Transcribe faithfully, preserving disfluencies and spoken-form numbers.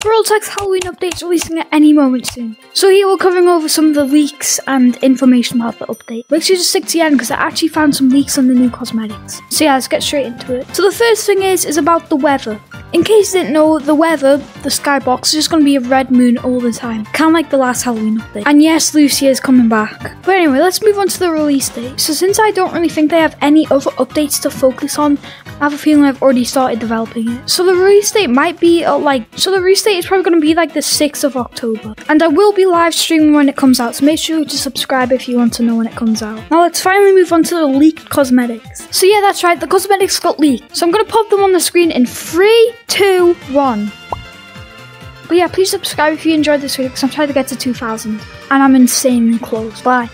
Gorilla Tag's Halloween update is releasing at any moment soon. So here we're covering over some of the leaks and information about the update. Make sure to stick to the end because I actually found some leaks on the new cosmetics. So yeah, let's get straight into it. So the first thing is, is about the weather. In case you didn't know, the weather, the skybox, is just going to be a red moon all the time. Kind of like the last Halloween update. And yes, Lucia is coming back. But anyway, let's move on to the release date. So since I don't really think they have any other updates to focus on, I have a feeling I've already started developing it. So the release date might be uh, like, so the release date is probably going to be like the sixth of October. And I will be live streaming when it comes out, so make sure to subscribe if you want to know when it comes out. Now let's finally move on to the leaked cosmetics. So yeah, that's right, the cosmetics got leaked. So I'm going to pop them on the screen in three, two, one. But yeah, please subscribe if you enjoyed this video because I'm trying to get to two thousand. And I'm insanely close. Bye.